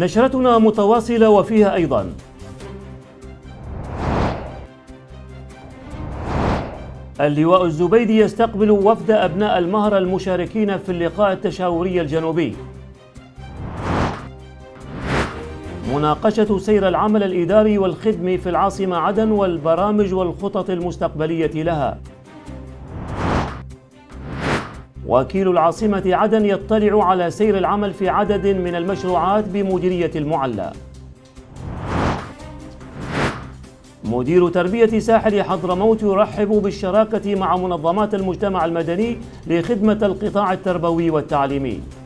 نشرتنا متواصلة وفيها أيضا اللواء الزبيدي يستقبل وفد أبناء المهرة المشاركين في اللقاء التشاوري الجنوبي. مناقشة سير العمل الإداري والخدمي في العاصمة عدن والبرامج والخطط المستقبلية لها. وكيل العاصمة عدن يطلع على سير العمل في عدد من المشروعات بمديرية المعلا. مدير تربية ساحل حضرموت يرحب بالشراكة مع منظمات المجتمع المدني لخدمة القطاع التربوي والتعليمي.